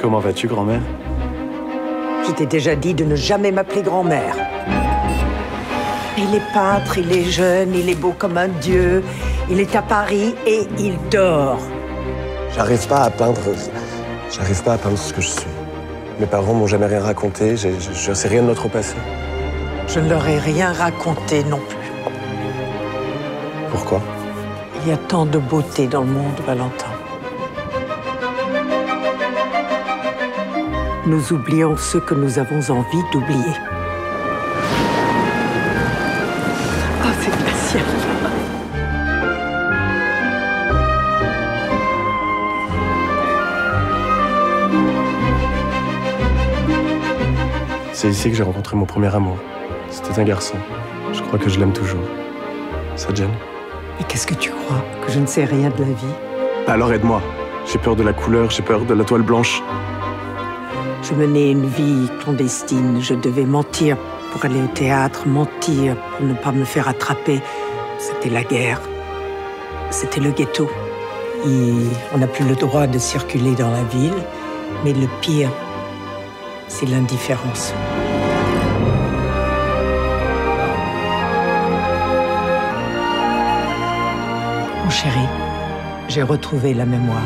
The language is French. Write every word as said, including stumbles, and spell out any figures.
Comment vas-tu, grand-mère? Je t'ai déjà dit de ne jamais m'appeler grand-mère. Il est peintre, il est jeune, il est beau comme un dieu. Il est à Paris et il dort. J'arrive pas à peindre... J'arrive pas à peindre ce que je suis. Mes parents m'ont jamais rien raconté, je, je, je sais rien de notre passé. Je ne leur ai rien raconté non plus. Pourquoi? Il y a tant de beauté dans le monde, Valentin. Nous oublions ceux que nous avons envie d'oublier. Oh, c'est glacial. C'est ici que j'ai rencontré mon premier amour. C'était un garçon. Je crois que je l'aime toujours. Ça te gêne? Mais qu'est-ce que tu crois? Que je ne sais rien de la vie? Bah alors aide-moi. J'ai peur de la couleur, j'ai peur de la toile blanche. Je menais une vie clandestine. Je devais mentir pour aller au théâtre, mentir pour ne pas me faire attraper. C'était la guerre. C'était le ghetto. Et on n'a plus le droit de circuler dans la ville. Mais le pire, c'est l'indifférence. Mon chéri, j'ai retrouvé la mémoire.